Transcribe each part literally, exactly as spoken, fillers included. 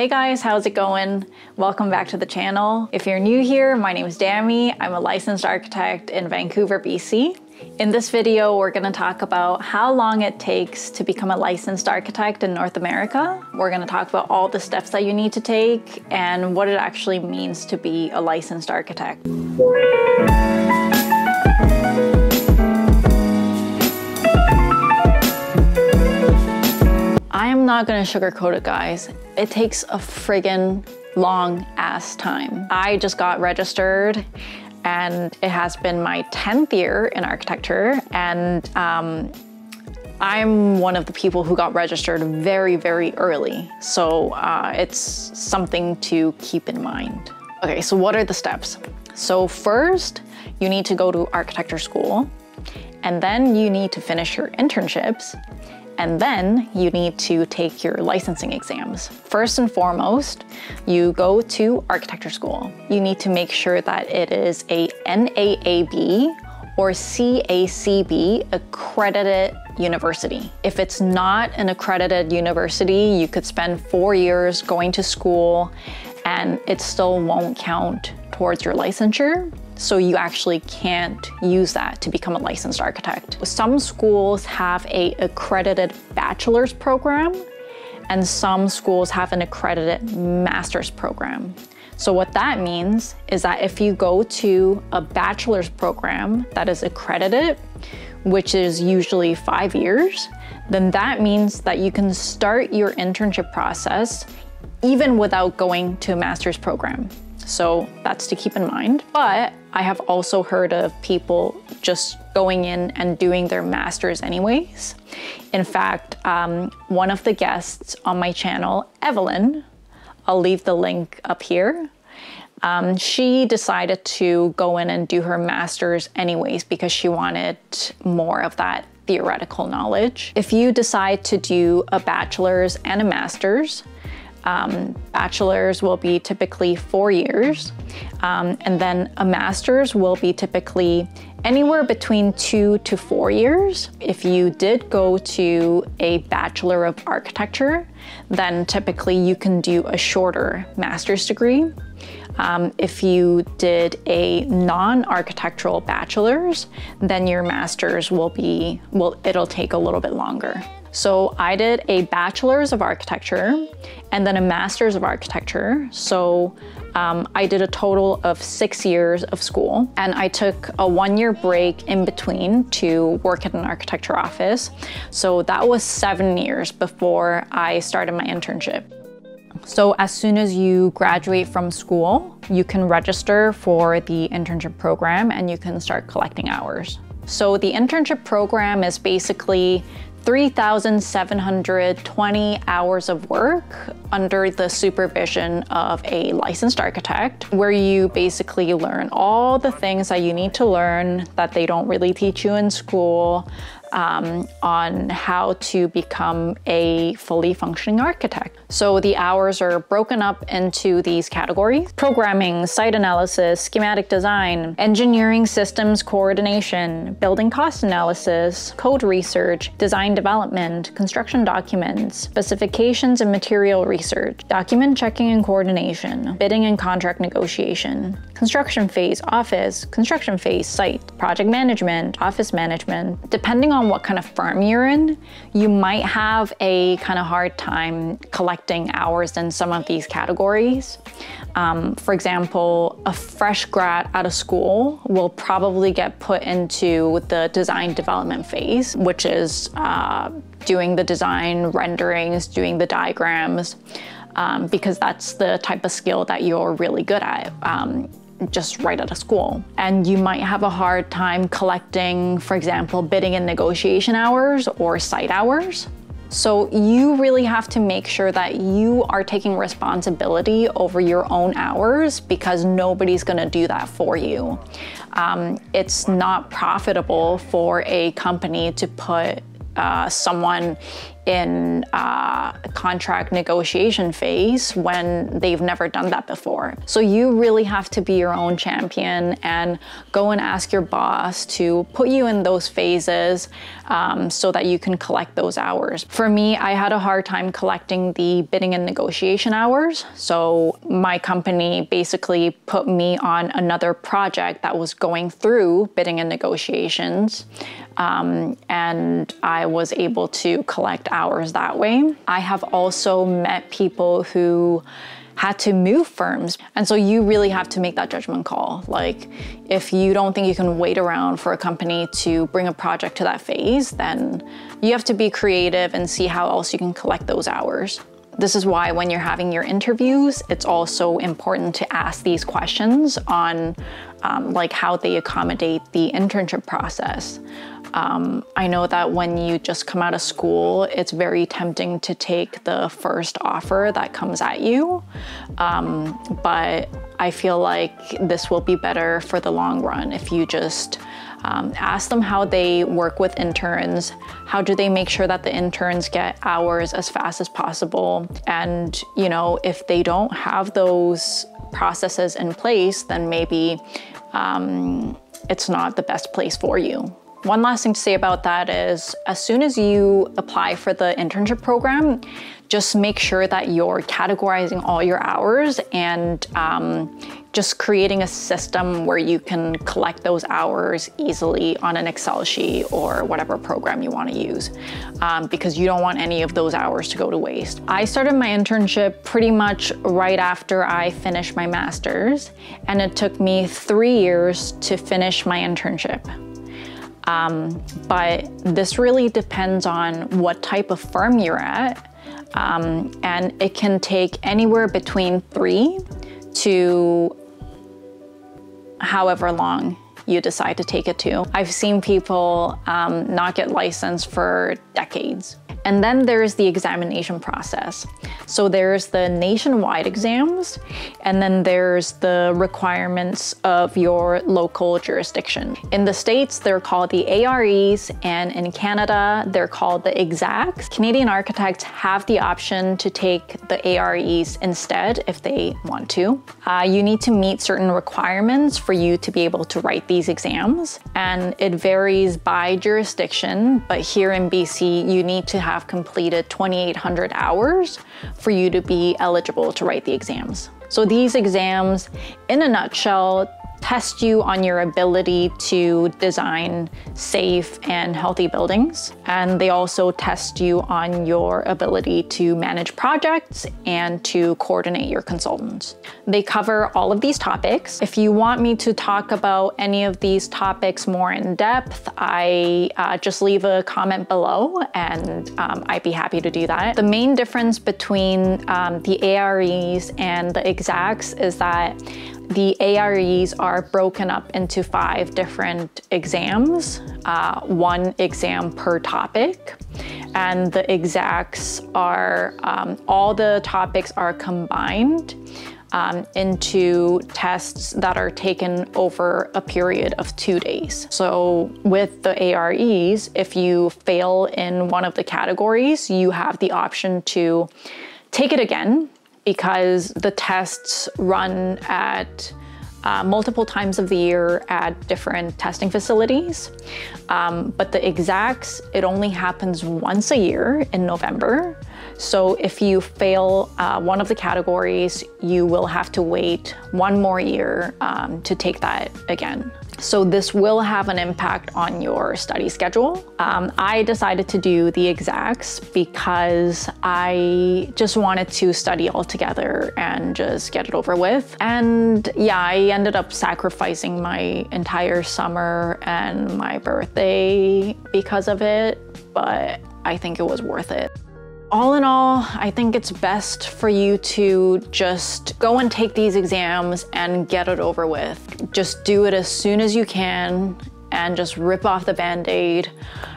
Hey guys, how's it going? Welcome back to the channel. If you're new here, my name is Dami. I'm a licensed architect in Vancouver, B C. In this video, we're going to talk about how long it takes to become a licensed architect in North America. We're going to talk about all the steps that you need to take and what it actually means to be a licensed architect. I am not going to sugarcoat it, guys. It takes a friggin' long ass time. I just got registered and it has been my tenth year in architecture, and um, I'm one of the people who got registered very, very early. So uh, it's something to keep in mind. Okay, so what are the steps? So first, you need to go to architecture school, and then you need to finish your internships, and then you need to take your licensing exams. First and foremost, you go to architecture school. You need to make sure that it is a N A A B or C A C B accredited university. If it's not an accredited university, you could spend four years going to school and it still won't count towards your licensure. So you actually can't use that to become a licensed architect. Some schools have an accredited bachelor's program and some schools have an accredited master's program. So what that means is that if you go to a bachelor's program that is accredited, which is usually five years, then that means that you can start your internship process even without going to a master's program. So that's to keep in mind. But I have also heard of people just going in and doing their master's anyways. In fact, um, one of the guests on my channel, Evelyn, I'll leave the link up here. Um, she decided to go in and do her master's anyways because she wanted more of that theoretical knowledge. If you decide to do a bachelor's and a master's, Um, bachelor's will be typically four years, um, and then a master's will be typically anywhere between two to four years. If you did go to a Bachelor of Architecture, then typically you can do a shorter master's degree. Um, if you did a non-architectural bachelor's, then your master's will be, well, it'll take a little bit longer. So I did a bachelor's of architecture and then a master's of architecture. So um, I did a total of six years of school, and I took a one year break in between to work at an architecture office. So that was seven years before I started my internship. So as soon as you graduate from school, you can register for the internship program and you can start collecting hours. So the internship program is basically three thousand seven hundred twenty hours of work under the supervision of a licensed architect, where you basically learn all the things that you need to learn that they don't really teach you in school, um, on how to become a fully functioning architect. So the hours are broken up into these categories: programming, site analysis, schematic design, engineering systems coordination, building cost analysis, code research, design development, construction documents, specifications and material research, document checking and coordination, bidding and contract negotiation, construction phase office, construction phase site, project management, office management. Depending on what kind of firm you're in, you might have a kind of hard time collecting hours in some of these categories. Um, for example, a fresh grad out of school will probably get put into the design development phase, which is uh, doing the design renderings, doing the diagrams, um, because that's the type of skill that you're really good at. Um, just right out of school. And you might have a hard time collecting, for example, bidding and negotiation hours or site hours. So you really have to make sure that you are taking responsibility over your own hours, because nobody's going to do that for you. Um, it's not profitable for a company to put uh, someone in uh, a contract negotiation phase when they've never done that before. So you really have to be your own champion and go and ask your boss to put you in those phases um, so that you can collect those hours. For me, I had a hard time collecting the bidding and negotiation hours. So my company basically put me on another project that was going through bidding and negotiations. Um, and I was able to collect hours that way. I have also met people who had to move firms. And so you really have to make that judgment call. Like, if you don't think you can wait around for a company to bring a project to that phase, then you have to be creative and see how else you can collect those hours. This is why when you're having your interviews, it's also important to ask these questions on um, like how they accommodate the internship process. Um, I know that when you just come out of school, it's very tempting to take the first offer that comes at you, um, but I feel like this will be better for the long run if you just um, ask them how they work with interns, how do they make sure that the interns get hours as fast as possible, and you know, if they don't have those processes in place, then maybe um, it's not the best place for you. One last thing to say about that is, as soon as you apply for the internship program, just make sure that you're categorizing all your hours and um, just creating a system where you can collect those hours easily on an Excel sheet or whatever program you want to use, um, because you don't want any of those hours to go to waste. I started my internship pretty much right after I finished my master's, and it took me three years to finish my internship. Um, but this really depends on what type of firm you're at. Um, and it can take anywhere between three to however long you decide to take it to. I've seen people um, not get licensed for decades. And then there's the examination process. So there's the nationwide exams, and then there's the requirements of your local jurisdiction. In the States, they're called the A R Es, and in Canada, they're called the EXACs. Canadian architects have the option to take the A R Es instead if they want to. Uh, you need to meet certain requirements for you to be able to write these exams, and it varies by jurisdiction, but here in B C, you need to have have completed twenty-eight hundred hours for you to be eligible to write the exams. So these exams, in a nutshell, test you on your ability to design safe and healthy buildings. And they also test you on your ability to manage projects and to coordinate your consultants. They cover all of these topics. If you want me to talk about any of these topics more in depth, I uh, just leave a comment below and um, I'd be happy to do that. The main difference between um, the A R Es and the EXACs is that the A R Es are broken up into five different exams, uh, one exam per topic, and the EXACs are, um, all the topics are combined um, into tests that are taken over a period of two days. So with the A R Es, if you fail in one of the categories, you have the option to take it again, because the tests run at uh, multiple times of the year at different testing facilities. Um, but the EXACs, it only happens once a year in November. So if you fail uh, one of the categories, you will have to wait one more year um, to take that again. So this will have an impact on your study schedule. Um, I decided to do the EXACs because I just wanted to study all together and just get it over with. And yeah, I ended up sacrificing my entire summer and my birthday because of it, but I think it was worth it. All in all, I think it's best for you to just go and take these exams and get it over with. Just do it as soon as you can and just rip off the band-aid,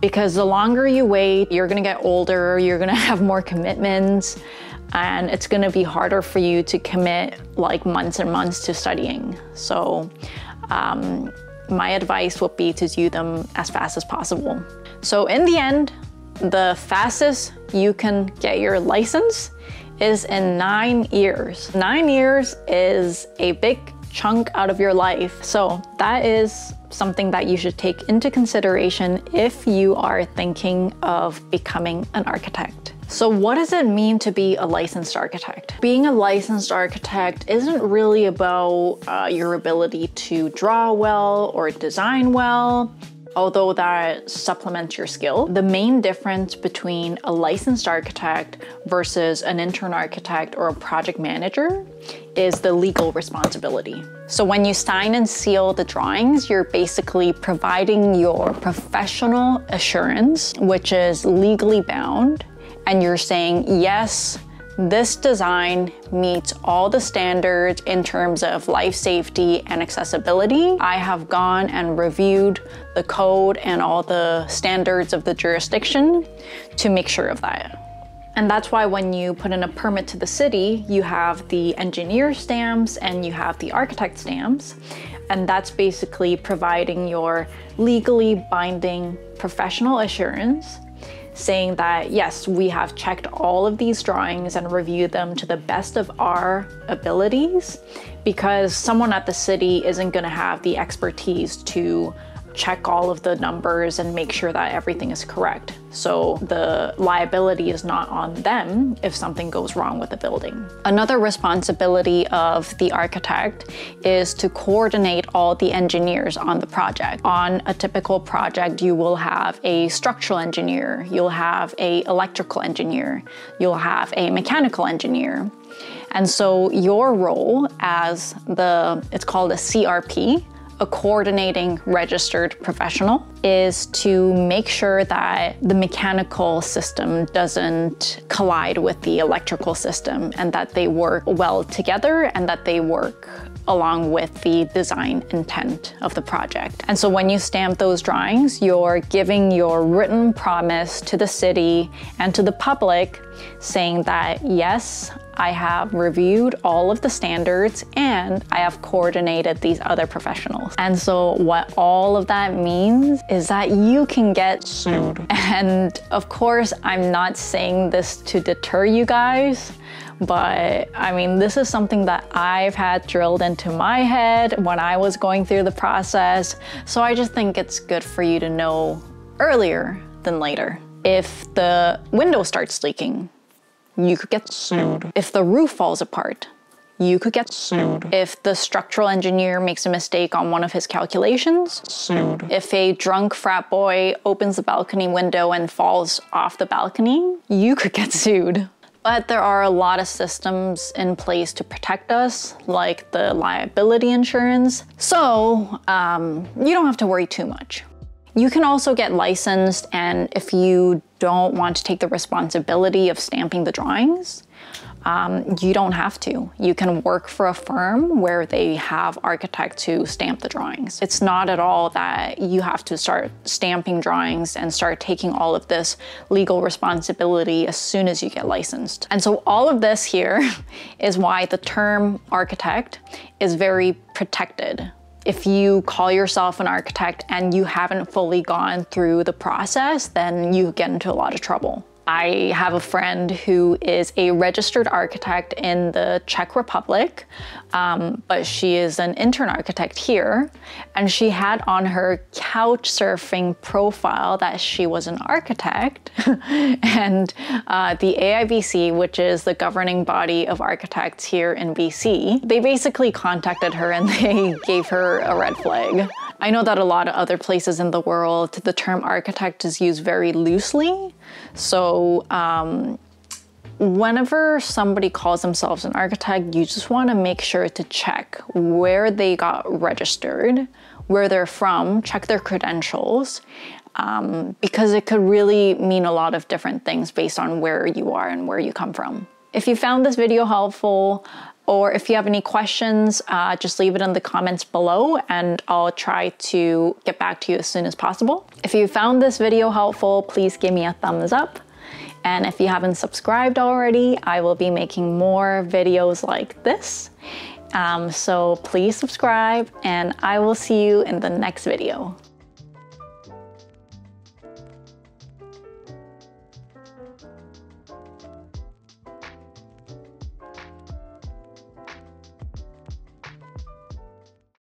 because the longer you wait, you're gonna get older, you're gonna have more commitments, and it's gonna be harder for you to commit like months and months to studying. So um, my advice would be to do them as fast as possible. So in the end, the fastest you can get your license is in nine years. Nine years is a big chunk out of your life. So that is something that you should take into consideration if you are thinking of becoming an architect. So what does it mean to be a licensed architect? Being a licensed architect isn't really about uh, your ability to draw well or design well, although that supplements your skill. The main difference between a licensed architect versus an intern architect or a project manager is the legal responsibility. So when you sign and seal the drawings, you're basically providing your professional assurance, which is legally bound, and you're saying, yes, this design meets all the standards in terms of life safety and accessibility. I have gone and reviewed the code and all the standards of the jurisdiction to make sure of that. And that's why when you put in a permit to the city, you have the engineer stamps and you have the architect stamps. And that's basically providing your legally binding professional assurance, saying that, yes, we have checked all of these drawings and reviewed them to the best of our abilities, because someone at the city isn't going to have the expertise to check all of the numbers and make sure that everything is correct. So the liability is not on them if something goes wrong with the building. Another responsibility of the architect is to coordinate all the engineers on the project. On a typical project, you will have a structural engineer, you'll have a electrical engineer, you'll have a mechanical engineer. And so your role as the, it's called a C R P, a coordinating registered professional, is to make sure that the mechanical system doesn't collide with the electrical system and that they work well together and that they work along with the design intent of the project. And so when you stamp those drawings, you're giving your written promise to the city and to the public saying that, yes, I have reviewed all of the standards and I have coordinated these other professionals. And so what all of that means is that you can get sued. And of course, I'm not saying this to deter you guys, but I mean, this is something that I've had drilled into my head when I was going through the process. So I just think it's good for you to know earlier than later. If the window starts leaking, you could get sued. If the roof falls apart, you could get sued. If the structural engineer makes a mistake on one of his calculations, sued. If a drunk frat boy opens the balcony window and falls off the balcony, you could get sued. But there are a lot of systems in place to protect us, like the liability insurance. So um, you don't have to worry too much. You can also get licensed, and if you don't want to take the responsibility of stamping the drawings, um, you don't have to. You can work for a firm where they have architects who stamp the drawings. It's not at all that you have to start stamping drawings and start taking all of this legal responsibility as soon as you get licensed. And so all of this here is why the term architect is very protected. If you call yourself an architect and you haven't fully gone through the process, then you get into a lot of trouble. I have a friend who is a registered architect in the Czech Republic, um, but she is an intern architect here, and she had on her couch surfing profile that she was an architect. And uh, the A I B C, which is the governing body of architects here in B C, they basically contacted her and they gave her a red flag. I know that a lot of other places in the world, the term architect is used very loosely. So um, whenever somebody calls themselves an architect, you just want to make sure to check where they got registered, where they're from, check their credentials, um, because it could really mean a lot of different things based on where you are and where you come from. If you found this video helpful, or if you have any questions, uh, just leave it in the comments below and I'll try to get back to you as soon as possible. If you found this video helpful, please give me a thumbs up. And if you haven't subscribed already, I will be making more videos like this. Um, so please subscribe, and I will see you in the next video.